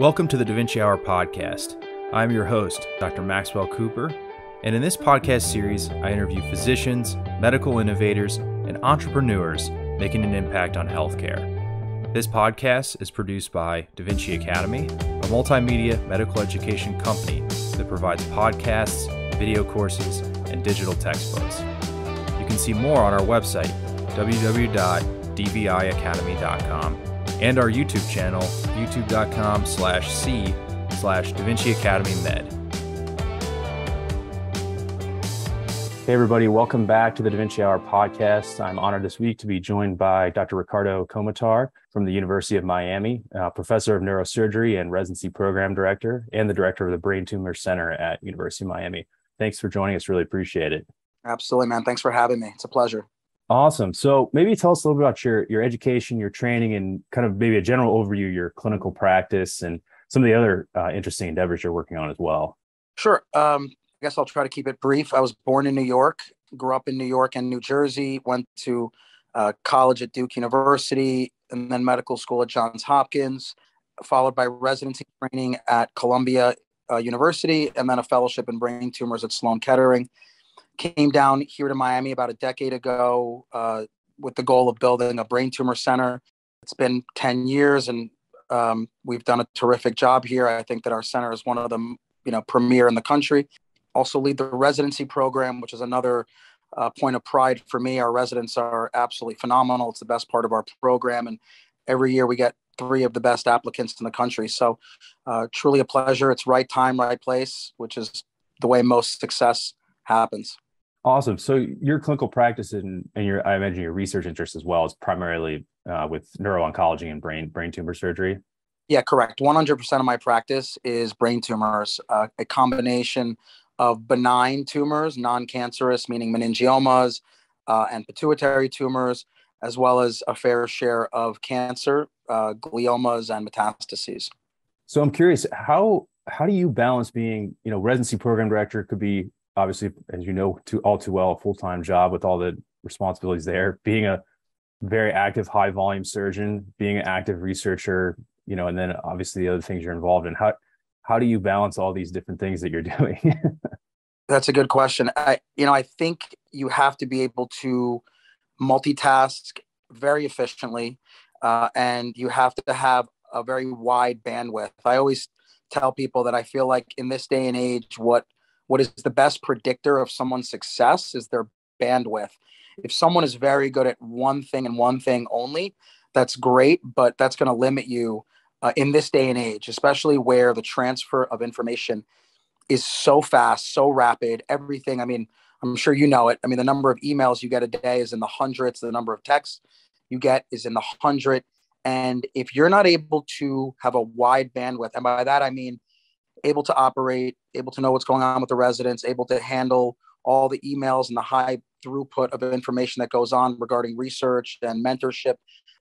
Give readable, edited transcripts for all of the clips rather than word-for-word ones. Welcome to the DaVinci Hour podcast. I'm your host, Dr. Maxwell Cooper, and in this podcast series, I interview physicians, medical innovators, and entrepreneurs making an impact on healthcare. This podcast is produced by DaVinci Academy, a multimedia medical education company that provides podcasts, video courses, and digital textbooks. You can see more on our website, www.dviacademy.com, and our YouTube channel, youtube.com/c/DaVinci Academy Med. Hey everybody, welcome back to the DaVinci Hour podcast. I'm honored this week to be joined by Dr. Ricardo Komotar from the University of Miami, professor of neurosurgery and residency program director, and the director of the Brain Tumor Center at University of Miami. Thanks for joining us, really appreciate it. Absolutely, man. Thanks for having me. It's a pleasure. Awesome. So maybe tell us a little bit about your education, your training, and kind of maybe a general overview, your clinical practice and some of the other interesting endeavors you're working on as well. Sure. I guess I'll try to keep it brief. I was born in New York, grew up in New York and New Jersey, went to college at Duke University and then medical school at Johns Hopkins, followed by residency training at Columbia University, and then a fellowship in brain tumors at Sloan Kettering. Came down here to Miami about a decade ago with the goal of building a brain tumor center. It's been 10 years and we've done a terrific job here. I think that our center is one of the premier in the country. Also lead the residency program, which is another point of pride for me. Our residents are absolutely phenomenal. It's the best part of our program. And every year we get three of the best applicants in the country. So truly a pleasure. It's right time, right place, which is the way most success happens. Awesome. So your clinical practice and your, I imagine your research interest as well is primarily with neuro-oncology and brain tumor surgery? Yeah, correct. 100% of my practice is brain tumors, a combination of benign tumors, non-cancerous, meaning meningiomas and pituitary tumors, as well as a fair share of cancer, gliomas and metastases. So I'm curious, how do you balance being, residency program director could be obviously, as you know, all too well, a full-time job with all the responsibilities there, being a very active, high-volume surgeon, being an active researcher, and then obviously the other things you're involved in. How do you balance all these different things that you're doing? That's a good question. I think you have to be able to multitask very efficiently, and you have to have a very wide bandwidth. I always tell people that I feel like in this day and age, what is the best predictor of someone's success is their bandwidth. If someone is very good at one thing and one thing only, that's great, but that's going to limit you in this day and age, especially where the transfer of information is so fast, so rapid, everything. I mean, I'm sure you know it. I mean, the number of emails you get a day is in the hundreds. The number of texts you get is in the hundred. And if you're not able to have a wide bandwidth, and by that, I mean, able to operate, able to know what's going on with the residents, able to handle all the emails and the high throughput of information that goes on regarding research and mentorship,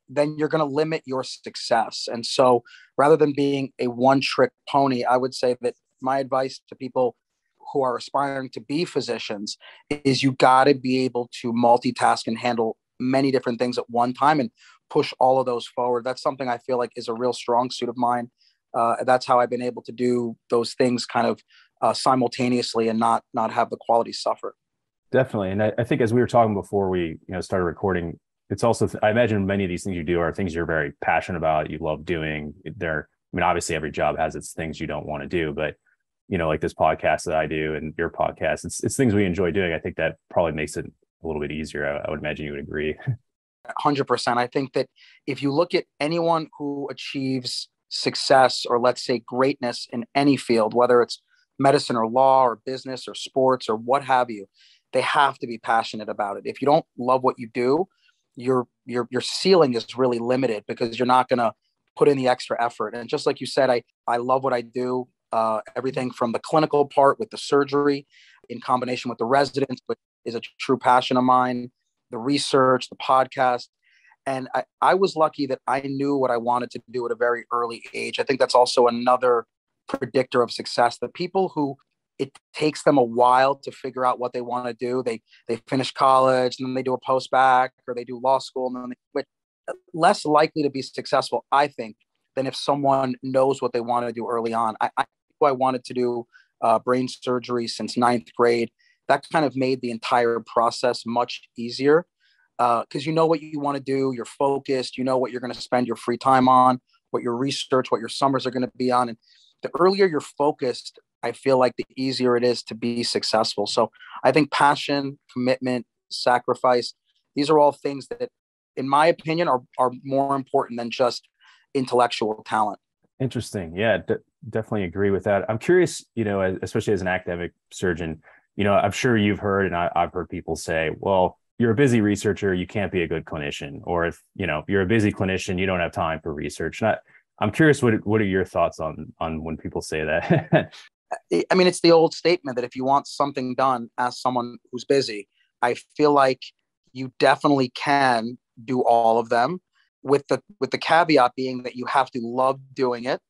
then you're going to limit your success. And so rather than being a one-trick pony, I would say that my advice to people who are aspiring to be physicians is you got to be able to multitask and handle many different things at one time and push all of those forward. That's something I feel like is a real strong suit of mine. That's how I've been able to do those things kind of simultaneously and not have the quality suffer. Definitely. And I think as we were talking before we started recording, it's also, I imagine many of these things you do are things you're very passionate about, you love doing. I mean, obviously every job has its things you don't want to do, but like this podcast that I do and your podcast, it's things we enjoy doing. I think that probably makes it a little bit easier. I would imagine you would agree. 100%. I think that if you look at anyone who achieves success or let's say greatness in any field, whether it's medicine or law or business or sports or what have you, they have to be passionate about it. If you don't love what you do, your ceiling is really limited because you're not going to put in the extra effort. And just like you said, I love what I do, everything from the clinical part with the surgery in combination with the residents, which is a true passion of mine, the research, the podcast. And I was lucky that I knew what I wanted to do at a very early age. I think that's also another predictor of success. The people who it takes them a while to figure out what they want to do, they finish college and then they do a post-bac or they do law school and then they quit, less likely to be successful, I think, than if someone knows what they want to do early on. I wanted to do brain surgery since 9th grade. That kind of made the entire process much easier because you know what you want to do. You're focused. You know what you're going to spend your free time on, what your research, what your summers are going to be on. And the earlier you're focused, I feel like the easier it is to be successful. So I think passion, commitment, sacrifice, these are all things that, in my opinion, are more important than just intellectual talent. Interesting. Yeah, definitely agree with that. I'm curious, you know, especially as an academic surgeon, you know, I'm sure you've heard, and I've heard people say, well, you're a busy researcher, you can't be a good clinician. Or if, you know, you're a busy clinician, you don't have time for research. And I'm curious, what are your thoughts on when people say that? I mean, it's the old statement that if you want something done, ask someone who's busy. I feel like you definitely can do all of them, with the caveat being that you have to love doing it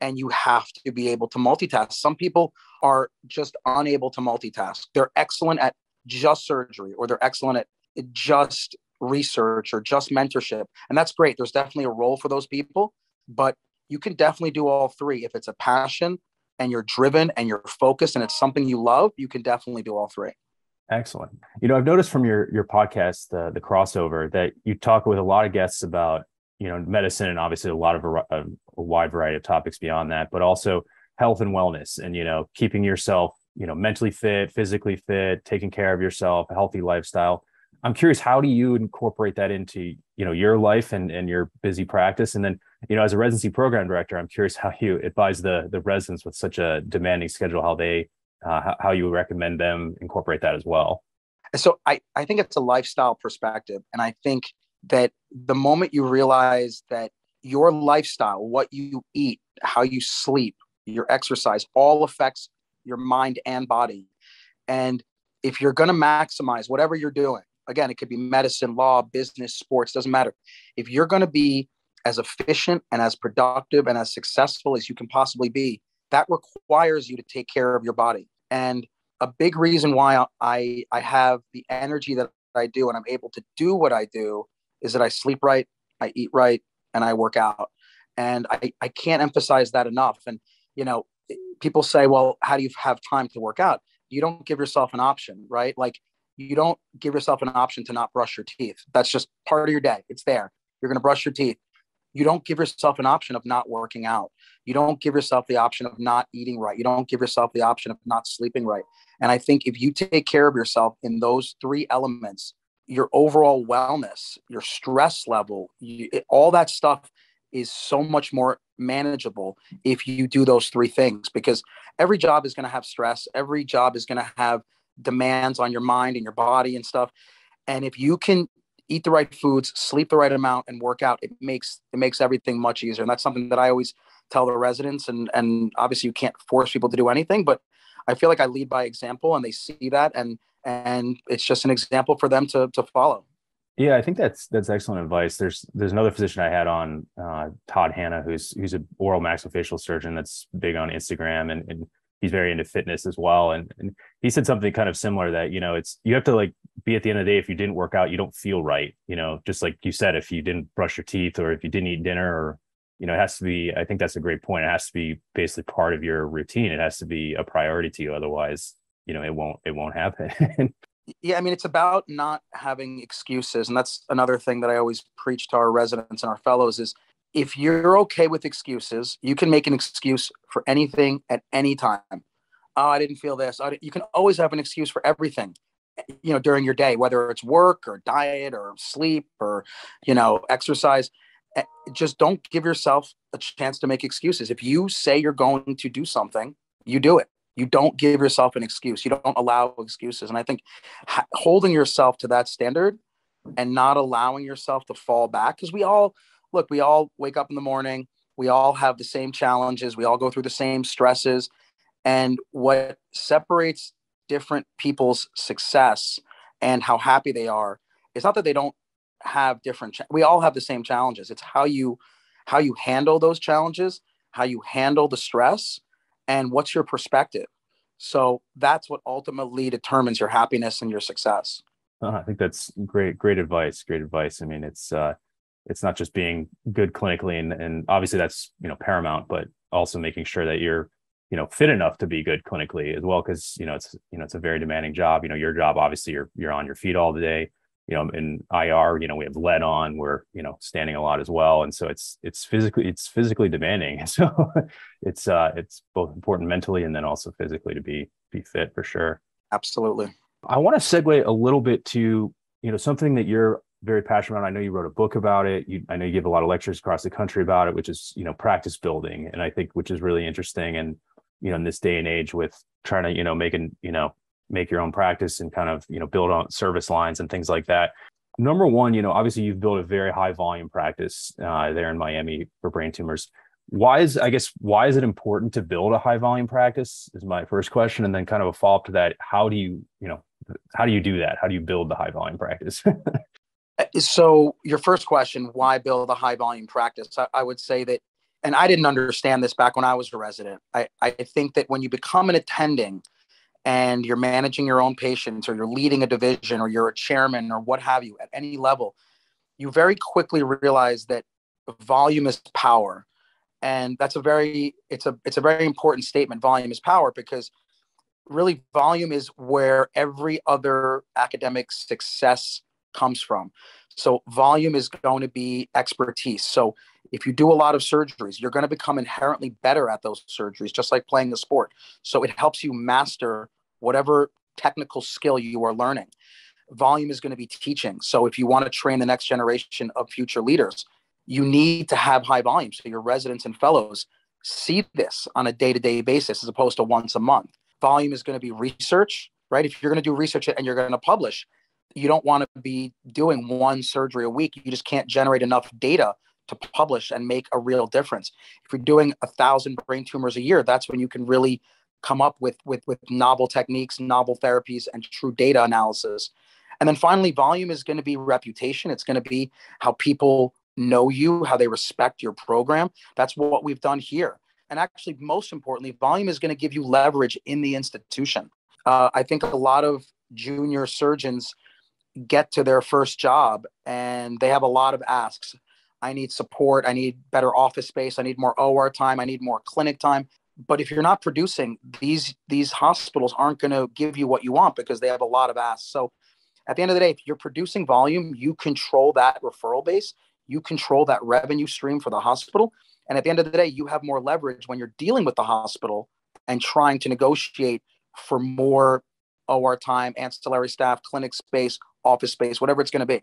and you have to be able to multitask. Some people are just unable to multitask. They're excellent at just surgery, or they're excellent at just research or just mentorship. And that's great. There's definitely a role for those people, but you can definitely do all three. If it's a passion and you're driven and you're focused and it's something you love, you can definitely do all three. Excellent. You know, I've noticed from your podcast, The Crossover, that you talk with a lot of guests about, you know, medicine and obviously a wide variety of topics beyond that, but also health and wellness and, you know, keeping yourself, you know, mentally fit, physically fit, taking care of yourself, a healthy lifestyle. I'm curious, how do you incorporate that into, you know, your life and your busy practice? And then, you know, as a residency program director, I'm curious how you advise the residents with such a demanding schedule, how they how you recommend them incorporate that as well. So I think it's a lifestyle perspective. And I think that the moment you realize that your lifestyle, what you eat, how you sleep, your exercise, all affects your mind and body. And if you're going to maximize whatever you're doing, again, it could be medicine, law, business, sports, doesn't matter. If you're going to be as efficient and as productive and as successful as you can possibly be, that requires you to take care of your body. And a big reason why I have the energy that I do and I'm able to do what I do is that I sleep right, I eat right, and I work out. And I can't emphasize that enough. And, you know, people say, well, how do you have time to work out? You don't give yourself an option, right? Like, you don't give yourself an option to not brush your teeth. That's just part of your day. It's there. You're going to brush your teeth. You don't give yourself an option of not working out. You don't give yourself the option of not eating right. You don't give yourself the option of not sleeping right. And I think if you take care of yourself in those three elements, your overall wellness, your stress level, all that stuff is so much more manageable if you do those three things, because every job is going to have stress. Every job is going to have demands on your mind and your body and stuff. And if you can eat the right foods, sleep the right amount, and work out, it makes everything much easier. And that's something that I always tell the residents. And obviously you can't force people to do anything, but I feel like I lead by example and they see that, and it's just an example for them to follow. Yeah, I think that's excellent advice. There's another physician I had on, Todd Hanna, who's an oral maxillofacial surgeon that's big on Instagram, and he's very into fitness as well. And he said something kind of similar that, you know, it's, you have to, like, be at the end of the day, if you didn't work out, you don't feel right. You know, just like you said, if you didn't brush your teeth or if you didn't eat dinner, or, you know, it has to be, I think that's a great point. It has to be basically part of your routine. It has to be a priority to you. Otherwise, you know, it won't happen. Yeah. I mean, it's about not having excuses. And that's another thing that I always preach to our residents and our fellows is, if you're okay with excuses, you can make an excuse for anything at any time. Oh, I didn't feel this. You can always have an excuse for everything, you know, during your day, whether it's work or diet or sleep or, you know, exercise. Just don't give yourself a chance to make excuses. If you say you're going to do something, you do it. You don't give yourself an excuse. You don't allow excuses. And I think holding yourself to that standard and not allowing yourself to fall back, because we all wake up in the morning, we all have the same challenges, we all go through the same stresses. And what separates different people's success and how happy they are, it's not that they don't have different, we all have the same challenges. It's how you handle those challenges, how you handle the stress, and what's your perspective. So that's what ultimately determines your happiness and your success. I think that's great advice. I mean, it's, It's not just being good clinically, and obviously that's, you know, paramount, but also making sure that you're, you know, fit enough to be good clinically as well. Cause, you know, it's a very demanding job. You know, your job, obviously you're on your feet all the day, you know, in IR, you know, we have lead on, we're, you know, standing a lot as well. And so it's physically demanding. So it's both important mentally and then also physically to be fit for sure. Absolutely. I want to segue a little bit to, you know, something that you're very passionate about. I know you wrote a book about it. I know you give a lot of lectures across the country about it, which is, you know, practice building. And I think, which is really interesting. And, you know, in this day and age with trying to, you know, make your own practice and kind of, you know, build on service lines and things like that. Number one, you know, obviously you've built a very high volume practice there in Miami for brain tumors. Why is it important to build a high volume practice is my first question. And then kind of a follow-up to that, how do you do that? How do you build the high volume practice? So your first question, why build a high volume practice? I would say that, and I didn't understand this back when I was a resident. I think that when you become an attending and you're managing your own patients, or you're leading a division, or you're a chairman, or what have you, at any level, you very quickly realize that volume is power. And that's it's a very important statement. Volume is power, because really volume is where every other academic success comes from. So volume is going to be expertise. So if you do a lot of surgeries, you're going to become inherently better at those surgeries, just like playing the sport. So it helps you master whatever technical skill you are learning. Volume is going to be teaching. So if you want to train the next generation of future leaders, you need to have high volume. So your residents and fellows see this on a day-to-day basis as opposed to once a month. Volume is going to be research, right? If you're going to do research and you're going to publish, you don't want to be doing one surgery a week. You just can't generate enough data to publish and make a real difference. If you're doing 1,000 brain tumors a year, that's when you can really come up with novel techniques, novel therapies, and true data analysis. And then finally, volume is going to be reputation. It's going to be how people know you, how they respect your program. That's what we've done here. And actually, most importantly, volume is going to give you leverage in the institution. I think a lot of junior surgeons get to their first job and they have a lot of asks. I need support. I need better office space. I need more OR time. I need more clinic time. But if you're not producing, these hospitals aren't going to give you what you want because they have a lot of asks. So at the end of the day, if you're producing volume, you control that referral base. You control that revenue stream for the hospital. And at the end of the day, you have more leverage when you're dealing with the hospital and trying to negotiate for more OR time, ancillary staff, clinic space, office space, whatever it's going to be.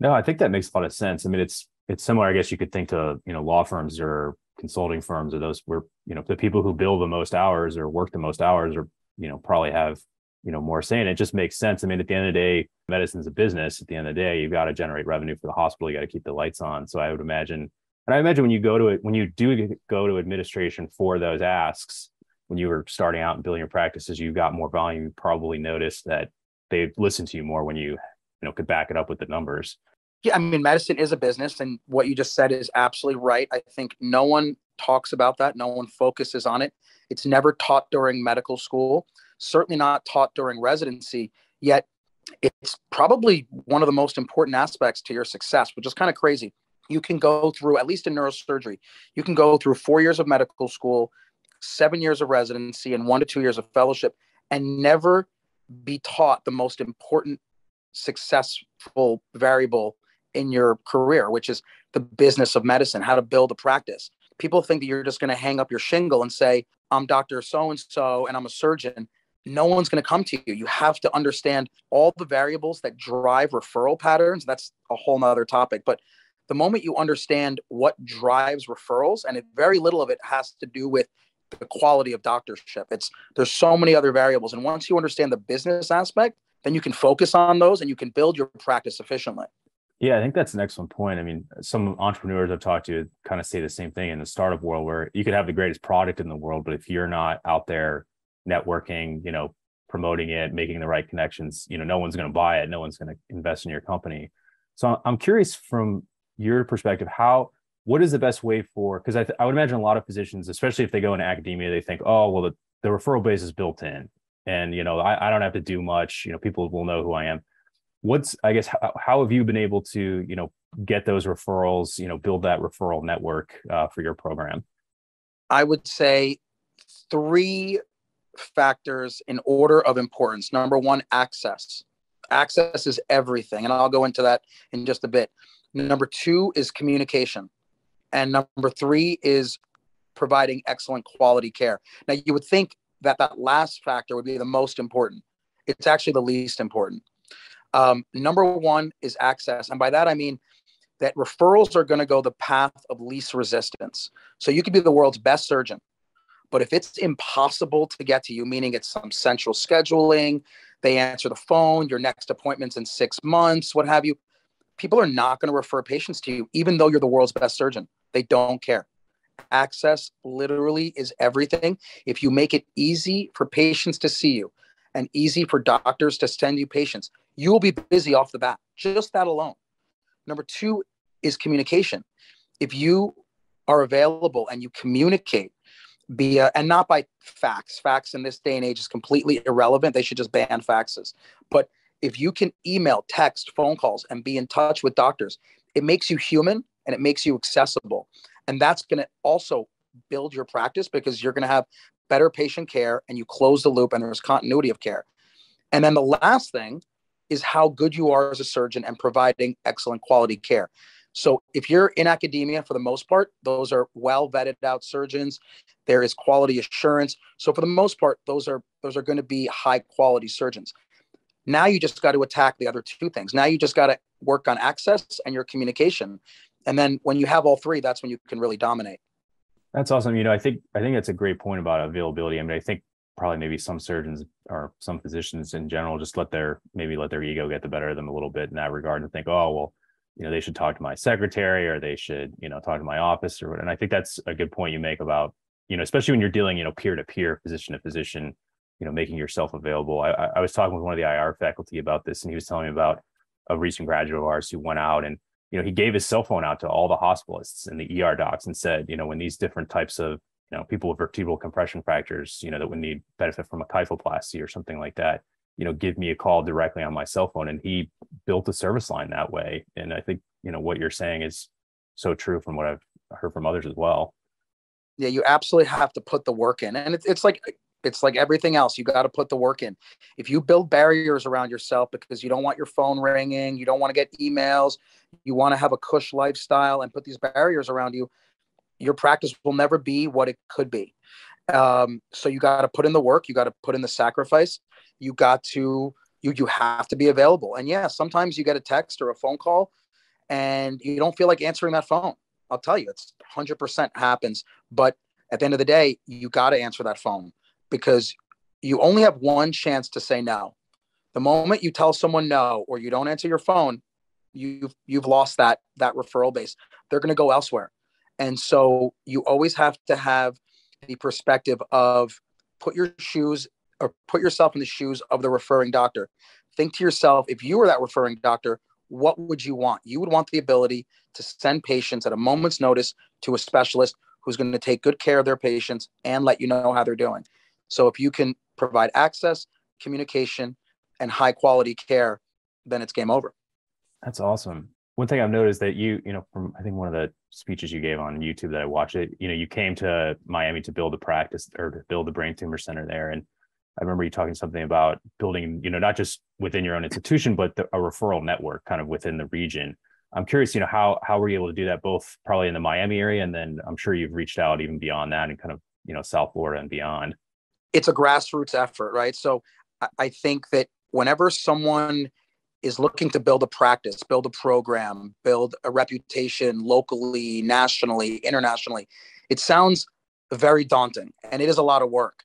No, I think that makes a lot of sense. I mean, it's similar, I guess you could think to, you know, law firms or consulting firms or those where, you know, the people who bill the most hours or work the most hours or, you know, probably have, you know, more say in it. It just makes sense. I mean, at the end of the day, medicine's a business. At the end of the day, you've got to generate revenue for the hospital. You got to keep the lights on. So I would imagine, and I imagine when you go to it, when you do go to administration for those asks, when you were starting out and building your practices, you got more volume. You probably noticed that they listened to you more when you know, could back it up with the numbers. Yeah, I mean, medicine is a business, and what you just said is absolutely right. I think no one talks about that. No one focuses on it. It's never taught during medical school, certainly not taught during residency, yet it's probably one of the most important aspects to your success, which is kind of crazy. You can go through, at least in neurosurgery, you can go through 4 years of medical school, 7 years of residency, and 1 to 2 years of fellowship, and never be taught the most important successful variable in your career, which is the business of medicine, how to build a practice. People think that you're just going to hang up your shingle and say, I'm Dr. So-and-so and I'm a surgeon. No one's going to come to you. You have to understand all the variables that drive referral patterns. That's a whole nother topic. But the moment you understand what drives referrals, and very little of it has to do with the quality of doctorship. There's so many other variables. And once you understand the business aspect, then you can focus on those and you can build your practice efficiently. Yeah, I think that's an excellent point. I mean, some entrepreneurs I've talked to kind of say the same thing in the startup world where you could have the greatest product in the world, but if you're not out there networking, you know, promoting it, making the right connections, you know, no one's going to buy it. No one's going to invest in your company. So I'm curious from your perspective, what is the best way for, because I would imagine a lot of physicians, especially if they go into academia, they think, oh, well, the referral base is built in. And, you know, I don't have to do much, you know, people will know who I am. How have you been able to, you know, get those referrals, you know, build that referral network for your program? I would say three factors in order of importance. Number one, access. Access is everything. And I'll go into that in just a bit. Number two is communication. And number three is providing excellent quality care. Now, you would think that that last factor would be the most important. It's actually the least important. Number one is access. And by that, I mean that referrals are going to go the path of least resistance. So you could be the world's best surgeon, but if it's impossible to get to you, meaning it's some central scheduling, they answer the phone, your next appointment's in 6 months, what have you, people are not going to refer patients to you, even though you're the world's best surgeon. They don't care. Access literally is everything. If you make it easy for patients to see you and easy for doctors to send you patients, you will be busy off the bat, just that alone. Number two is communication. If you are available and you communicate and not by fax. Fax in this day and age is completely irrelevant. They should just ban faxes. But if you can email, text, phone calls, and be in touch with doctors, it makes you human and it makes you accessible. And that's going to also build your practice because you're going to have better patient care and you close the loop and there's continuity of care. And then the last thing is how good you are as a surgeon and providing excellent quality care. So if you're in academia, for the most part, those are well vetted out surgeons. There is quality assurance. So for the most part, those are going to be high quality surgeons. Now you just got to attack the other two things. Now you just got to work on access and your communication. And then when you have all three, that's when you can really dominate. That's awesome. You know, I think that's a great point about availability. I mean, I think probably maybe some surgeons or some physicians in general just let their ego get the better of them a little bit in that regard and think, oh, well, you know, they should talk to my secretary or they should, you know, talk to my office or whatever. And I think that's a good point you make about, you know, especially when you're dealing, you know, peer-to-peer, physician-to-physician, you know, making yourself available. I was talking with one of the IR faculty about this, and he was telling me about a recent graduate of ours who went out and, you know, he gave his cell phone out to all the hospitalists and the ER docs and said, you know, when these different types of, you know, people with vertebral compression fractures, you know, that would need benefit from a kyphoplasty or something like that, you know, give me a call directly on my cell phone. And he built a service line that way. And I think, you know, what you're saying is so true from what I've heard from others as well. Yeah, you absolutely have to put the work in. And it's like everything else. You got to put the work in. If you build barriers around yourself because you don't want your phone ringing, you don't want to get emails, you want to have a cush lifestyle and put these barriers around you, your practice will never be what it could be. So you got to put in the work. You got to put in the sacrifice. You have to be available. And yeah, sometimes you get a text or a phone call and you don't feel like answering that phone. I'll tell you, it's 100% happens. But at the end of the day, you got to answer that phone because you only have one chance to say no. The moment you tell someone no, or you don't answer your phone, you've lost that referral base. They're going to go elsewhere. And so you always have to have the perspective of put yourself in the shoes of the referring doctor. Think to yourself, if you were that referring doctor, what would you want? You would want the ability to send patients at a moment's notice to a specialist who's going to take good care of their patients and let you know how they're doing. So if you can provide access, communication, and high quality care, then it's game over. That's awesome. One thing I've noticed that you know, from I think one of the speeches you gave on YouTube that I watched it, you know, you came to Miami to build a practice or to build the Brain Tumor Center there. And I remember you talking something about building, you know, not just within your own institution, but a referral network kind of within the region. I'm curious, you know, how were you able to do that both probably in the Miami area? And then I'm sure you've reached out even beyond that and kind of, you know, South Florida and beyond. It's a grassroots effort, right? So I think that whenever someone is looking to build a practice, build a program, build a reputation locally, nationally, internationally, it sounds very daunting and it is a lot of work.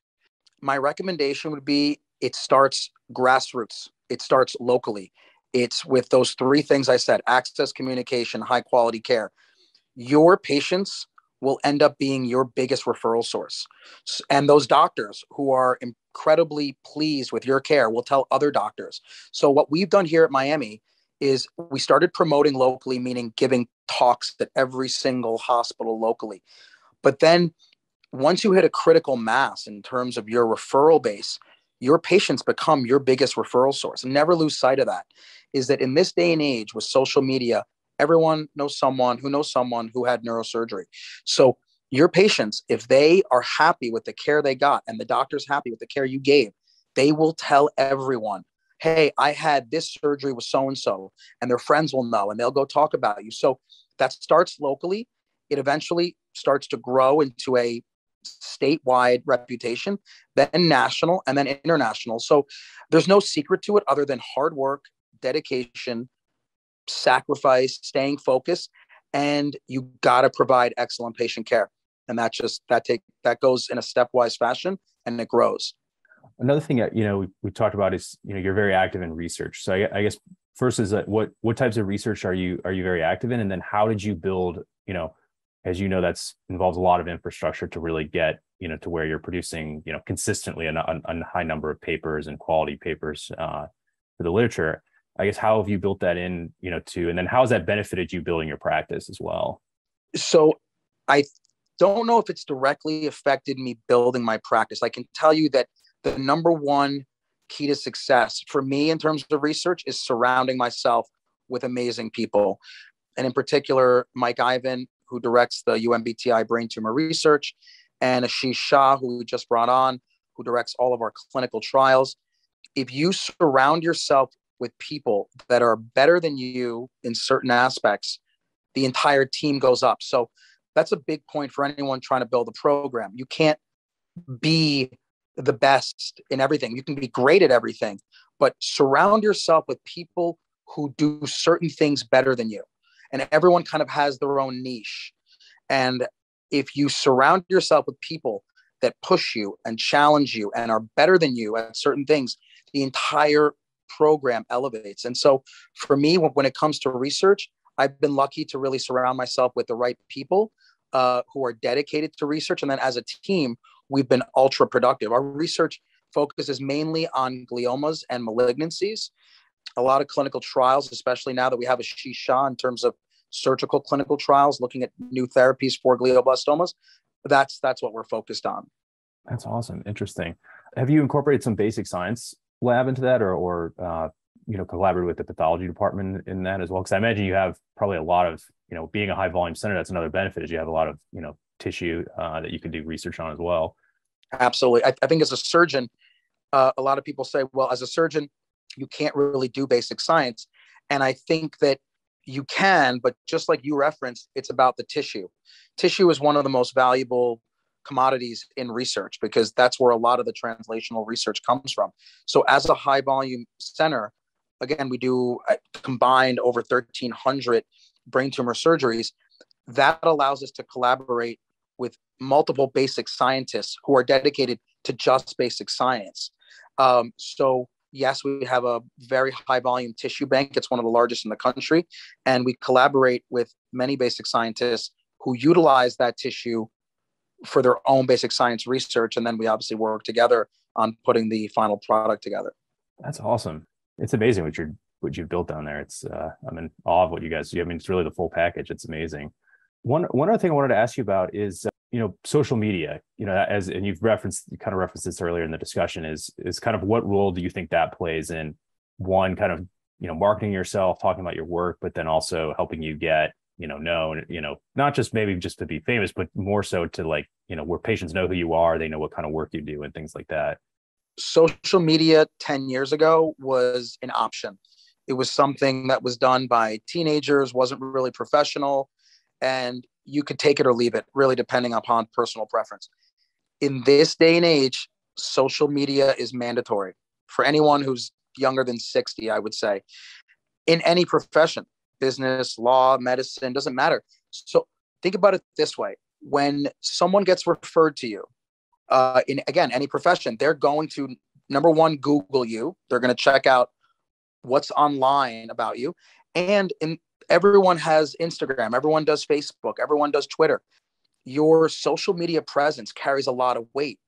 My recommendation would be it starts grassroots. It starts locally. It's with those three things I said: access, communication, high quality care. Your patients will end up being your biggest referral source. And those doctors who are incredibly pleased with your care will tell other doctors. So what we've done here at Miami is we started promoting locally, meaning giving talks at every single hospital locally. But then once you hit a critical mass in terms of your referral base, your patients become your biggest referral source. And never lose sight of that, is that in this day and age with social media, Everyone knows someone who had neurosurgery. So your patients, if they are happy with the care they got and the doctor's happy with the care you gave, they will tell everyone, hey, I had this surgery with so-and-so, and their friends will know, and they'll go talk about you. So that starts locally. It eventually starts to grow into a statewide reputation, then national, and then international. So there's no secret to it other than hard work, dedication, sacrifice, staying focused, and you got to provide excellent patient care. And that goes in a stepwise fashion, and it grows. Another thing that, we talked about is, you're very active in research. So I guess first is that what types of research are you very active in? And then how did you build, as you know, that's involves a lot of infrastructure to really get, to where you're producing, consistently a high number of papers and quality papers for the literature. I guess, how have you built that in, and then how has that benefited you building your practice as well? So I don't know if it's directly affected me building my practice. I can tell you that the number one key to success for me in terms of research is surrounding myself with amazing people. And in particular, Mike Ivan, who directs the UMBTI brain tumor research, and Ashish Shah, who we just brought on, who directs all of our clinical trials. If you surround yourself with people that are better than you in certain aspects, the entire team goes up. So that's a big point for anyone trying to build a program. You can't be the best in everything. You can be great at everything, but surround yourself with people who do certain things better than you. And everyone kind of has their own niche. And if you surround yourself with people that push you and challenge you and are better than you at certain things, the entire program elevates. And so for me, when it comes to research, I've been lucky to really surround myself with the right people who are dedicated to research. And then as a team, we've been ultra productive. Our research focuses mainly on gliomas and malignancies. A lot of clinical trials, especially now that we have Ashish Shah in terms of surgical clinical trials, looking at new therapies for glioblastomas. That's what we're focused on. That's awesome. Interesting. Have you incorporated some basic science lab into that or collaborated with the pathology department in that as well? Because I imagine you have probably a lot of, being a high volume center, that's another benefit is you have a lot of, tissue that you can do research on as well. Absolutely. I think as a surgeon, a lot of people say, well, as a surgeon, you can't really do basic science. And I think that you can, but just like you referenced, it's about the tissue. Tissue is one of the most valuable commodities in research because that's where a lot of the translational research comes from. So as a high volume center, again, we do combined over 1,300 brain tumor surgeries. That allows us to collaborate with multiple basic scientists who are dedicated to just basic science. So yes, we have a very high volume tissue bank. It's one of the largest in the country. And we collaborate with many basic scientists who utilize that tissue for their own basic science research. And then we obviously work together on putting the final product together. That's awesome. It's amazing what you've built down there. It's, I'm in awe of what you guys do. I mean, it's really the full package. It's amazing. One other thing I wanted to ask you about is, social media, and you kind of referenced this earlier in the discussion is kind of what role do you think that plays in one kind of, marketing yourself, talking about your work, but then also helping you get, known, not just maybe just to be famous, but more so to like, where patients know who you are, they know what kind of work you do and things like that. Social media 10 years ago was an option. It was something that was done by teenagers, wasn't really professional, and you could take it or leave it, really depending upon personal preference. In this day and age, social media is mandatory for anyone who's younger than 60, I would say, in any profession, business, law, medicine, doesn't matter. So think about it this way. When someone gets referred to you, in any profession, they're going to, number one, Google you. They're going to check out what's online about you. And everyone has Instagram, everyone does Facebook, everyone does Twitter. Your social media presence carries a lot of weight.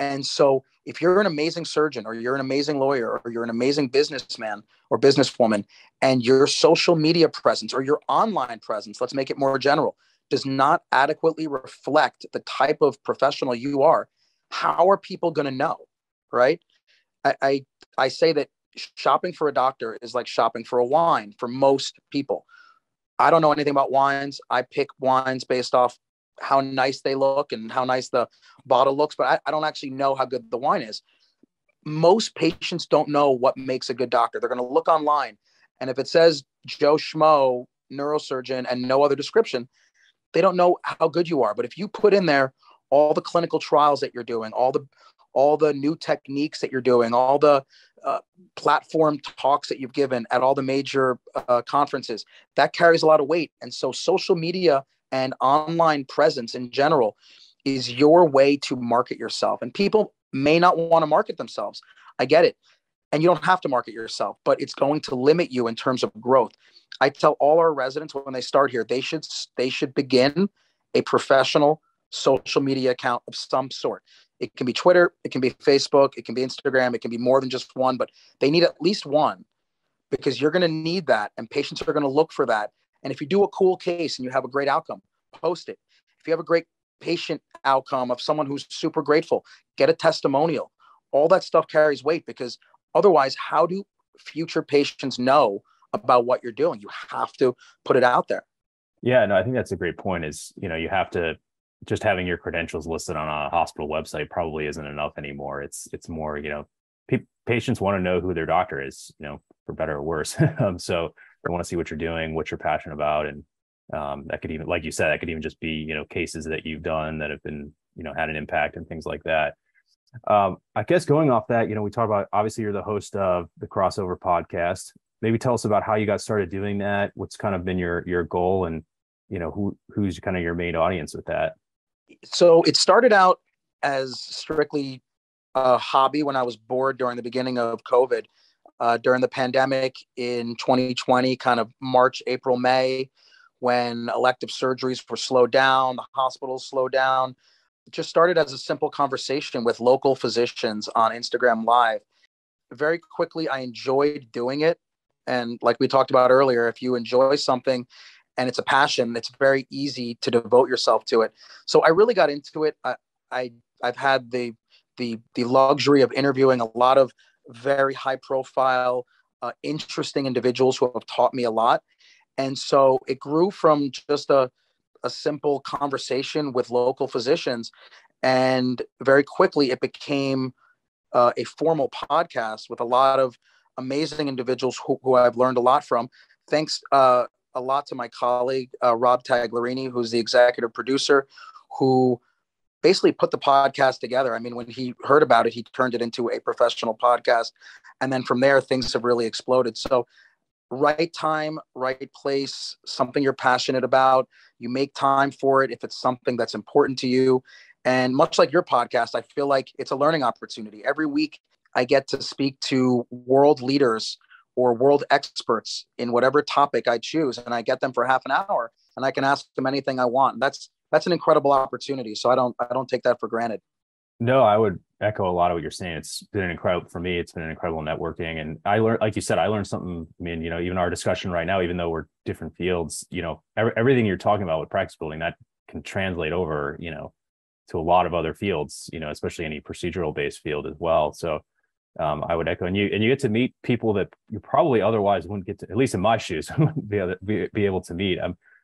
And so if you're an amazing surgeon or you're an amazing lawyer or you're an amazing businessman or businesswoman and your social media presence or your online presence, let's make it more general, does not adequately reflect the type of professional you are, how are people going to know, right? I say that shopping for a doctor is like shopping for a wine for most people. I don't know anything about wines. I pick wines based off how nice they look and how nice the bottle looks, but I don't actually know how good the wine is. Most patients don't know what makes a good doctor. They're going to look online, and if it says Joe Schmo, neurosurgeon, and no other description, they don't know how good you are. But if you put in there all the clinical trials that you're doing, all the new techniques that you're doing, all the platform talks that you've given at all the major conferences, that carries a lot of weight. And so social media and online presence in general is your way to market yourself. And people may not want to market themselves. I get it. And you don't have to market yourself, but it's going to limit you in terms of growth. I tell all our residents when they start here, they should begin a professional social media account of some sort. It can be Twitter, it can be Facebook, it can be Instagram, it can be more than just one, but they need at least one, because you're going to need that and patients are going to look for that. And if you do a cool case and you have a great outcome, post it. If you have a great patient outcome of someone who's super grateful, get a testimonial. All that stuff carries weight, because otherwise, how do future patients know about what you're doing? You have to put it out there. Yeah, no, I think that's a great point is, you know, you have to, just having your credentials listed on a hospital website probably isn't enough anymore. It's more, you know, patients want to know who their doctor is, you know, for better or worse. So they want to see what you're doing, what you're passionate about. And that could even, like you said, that could even just be, you know, cases that you've done that have been, you know, had an impact and things like that. I guess going off that, you know, we talked about, obviously you're the host of the Crossover podcast. Maybe tell us about how you got started doing that. What's kind of been your goal, and, you know, who's kind of your main audience with that? So it started out as strictly a hobby when I was bored during the beginning of COVID, during the pandemic in 2020, kind of March, April, May, when elective surgeries were slowed down, the hospitals slowed down. It just started as a simple conversation with local physicians on Instagram Live. Very quickly, I enjoyed doing it. And like we talked about earlier, if you enjoy something and it's a passion, it's very easy to devote yourself to it. So I really got into it. I've had the luxury of interviewing a lot of very high profile, interesting individuals who have taught me a lot. And so it grew from just a simple conversation with local physicians. And very quickly it became a formal podcast with a lot of amazing individuals who I've learned a lot from. Thanks a lot to my colleague, Rob Taglierini, who's the executive producer, who basically put the podcast together. I mean, when he heard about it, he turned it into a professional podcast. And then from there, things have really exploded. So right time, right place, something you're passionate about, you make time for it if it's something that's important to you. And much like your podcast, I feel like it's a learning opportunity. Every week I get to speak to world leaders or world experts in whatever topic I choose, and I get them for half an hour, and I can ask them anything I want. That's an incredible opportunity. So I don't take that for granted. No, I would echo a lot of what you're saying. It's been an incredible networking, and I learned, like you said, I learned something. I mean, you know, even our discussion right now, even though we're different fields, you know, everything you're talking about with practice building, that can translate over, you know, to a lot of other fields, you know, especially any procedural based field as well. So I would echo, and you get to meet people that you probably otherwise wouldn't get to, at least in my shoes, be able to meet.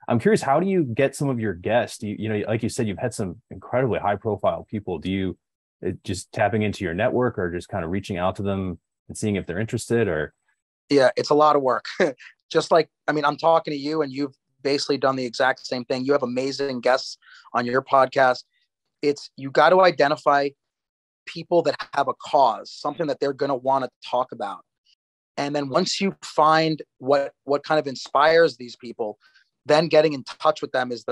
I'm curious, how do you get some of your guests? You know, like you said, you've had some incredibly high profile people. Do you just tapping into your network, or just kind of reaching out to them and seeing if they're interested? Or yeah, it's a lot of work. Just like, I mean, I'm talking to you, and you've basically done the exact same thing. You have amazing guests on your podcast. You got to identify people that have a cause, something that they're going to want to talk about. And then once you find what kind of inspires these people, then getting in touch with them is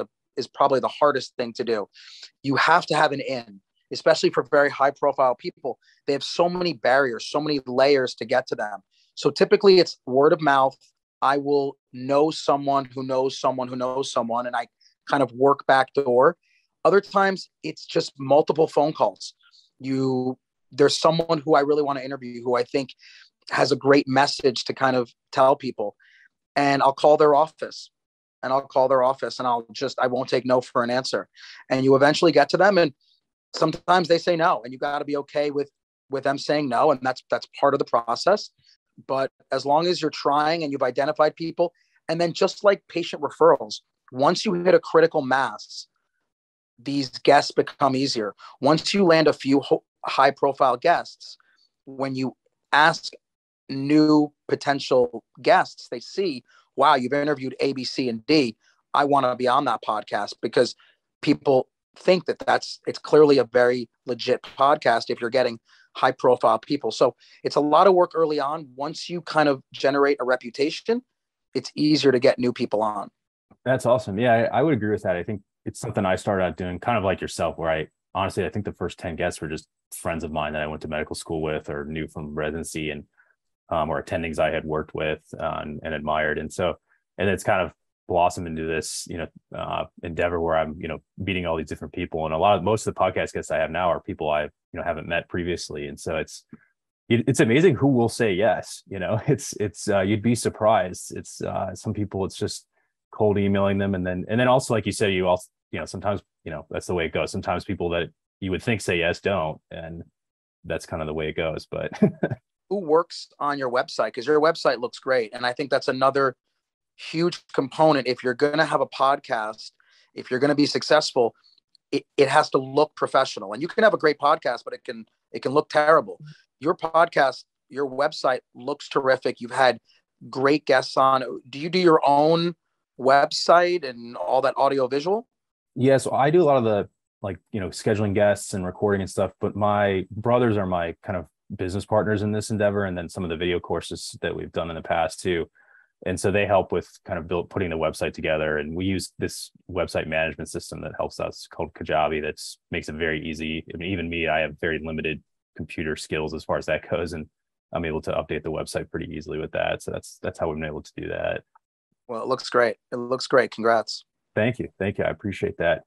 probably the hardest thing to do. You have to have an in, especially for very high profile people. They have so many barriers, so many layers to get to them. So typically it's word of mouth. I will know someone who knows someone who knows someone, and I kind of work back door. Other times it's just multiple phone calls. There's someone who I really want to interview, who I think has a great message to kind of tell people, and I'll call their office, and I won't take no for an answer. And you eventually get to them, and sometimes they say no, and you got to be okay with them saying no. And that's part of the process. But as long as you're trying and you've identified people, And then just like patient referrals, once you hit a critical mass, these guests become easier. Once you land a few high profile guests, when you ask new potential guests, they see, wow, you've interviewed A, B, C, and D. I want to be on that podcast, because people think that it's clearly a very legit podcast if you're getting high profile people. So it's a lot of work early on. Once you kind of generate a reputation, it's easier to get new people on. That's awesome. Yeah, I would agree with that. I think it's something I started out doing kind of like yourself, where honestly, I think the first 10 guests were just friends of mine that I went to medical school with or knew from residency and or attendings I had worked with and admired. And it's kind of blossomed into this, endeavor where I'm, meeting all these different people. And most of the podcast guests I have now are people I, haven't met previously. And so it's amazing who will say yes. You'd be surprised. Some people, it's just cold emailing them. And then also, like you said, sometimes, that's the way it goes. Sometimes people that you would think say yes, don't. And that's kind of the way it goes, but. Who works on your website? Because your website looks great. And I think that's another huge component. If you're going to have a podcast, if you're going to be successful, it has to look professional. And you can have a great podcast, but it can look terrible. Your podcast, your website looks terrific. You've had great guests on. Do you do your own website and all that audio visual? Yes, yeah, so I do a lot of the scheduling guests and recording and stuff, but my brothers are my kind of business partners in this endeavor. And then some of the video courses that we've done in the past too. And so they help with kind of putting the website together. And we use this website management system that helps us called Kajabi. That makes it very easy. I mean, even me, I have very limited computer skills as far as that goes. And I'm able to update the website pretty easily with that. So that's how we've been able to do that. Well, it looks great. Congrats. Thank you. I appreciate that.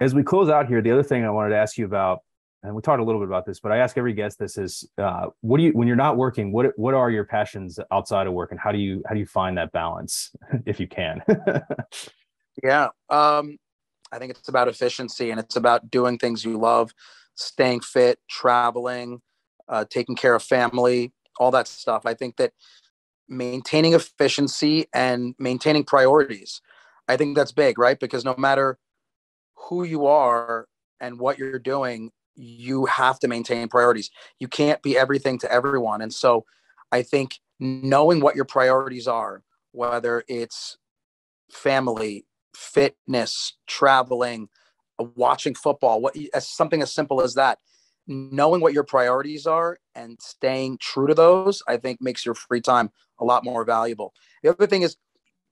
As we close out here, the other thing I wanted to ask you about, and we talked a little bit about this, but I ask every guest this is, when you're not working, what are your passions outside of work, and how do you find that balance if you can? Yeah. I think it's about efficiency, and it's about doing things you love, staying fit, traveling, taking care of family, all that stuff. I think that maintaining efficiency and maintaining priorities, I think that's big, right? Because no matter who you are and what you're doing, you have to maintain priorities. You can't be everything to everyone. And so I think knowing what your priorities are, whether it's family, fitness, traveling, watching football, something as simple as that, knowing what your priorities are and staying true to those, I think makes your free time a lot more valuable. The other thing is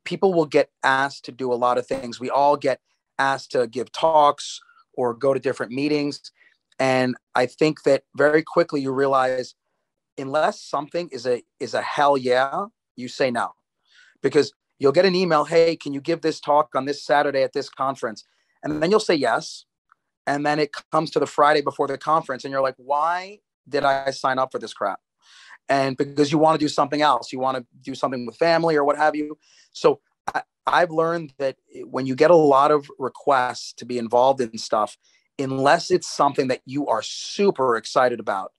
people will get asked to do a lot of things. We all get asked to give talks or go to different meetings. And I think that very quickly you realize, unless something is a hell yeah, you say no, because you'll get an email, hey, can you give this talk on this Saturday at this conference? And then you'll say yes. And then it comes to the Friday before the conference and you're like, why did I sign up for this crap? And because you want to do something else, you want to do something with family or what have you. So I've learned that when you get a lot of requests to be involved in stuff, unless it's something that you are super excited about,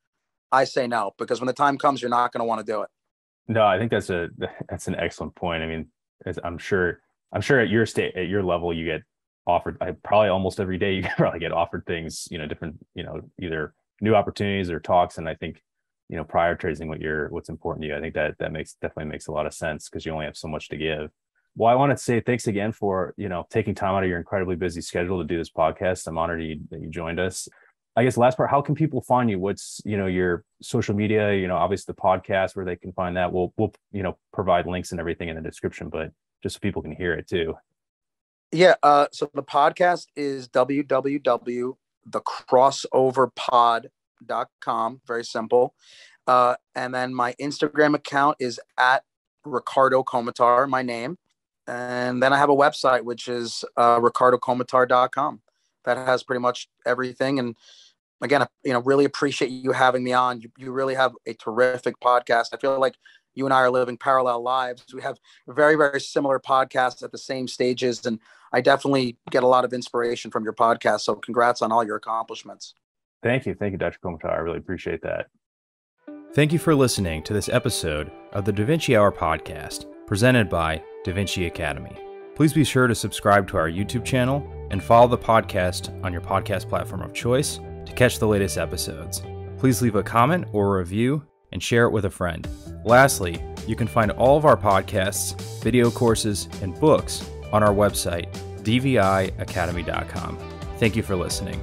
I say no, because when the time comes, you're not going to want to do it. No, I think that's an excellent point. I mean, I'm sure at your level, you get offered probably almost every day. You probably get offered things, different, either new opportunities or talks. And I think, prioritizing what's important to you, I think that definitely makes a lot of sense, because you only have so much to give. Well, I want to say thanks again for, taking time out of your incredibly busy schedule to do this podcast. I'm honored that you joined us. I guess last part, how can people find you? What's, your social media, obviously the podcast, where they can find that. We'll provide links and everything in the description, but just so people can hear it too. Yeah. So the podcast is www.thecrossoverpod.com. Very simple. And then my Instagram account is at Ricardo Komotar, my name. And then I have a website, which is RicardoKomotar.com. That has pretty much everything. And again, really appreciate you having me on. You really have a terrific podcast. I feel like you and I are living parallel lives. We have very, very similar podcasts at the same stages. And I definitely get a lot of inspiration from your podcast. So congrats on all your accomplishments. Thank you. Thank you, Dr. Komotar. I really appreciate that. Thank you for listening to this episode of the DaVinci Hour podcast, presented by DaVinci Academy. Please be sure to subscribe to our YouTube channel and follow the podcast on your podcast platform of choice to catch the latest episodes. Please leave a comment or a review and share it with a friend. Lastly, you can find all of our podcasts, video courses, and books on our website, dviacademy.com. Thank you for listening.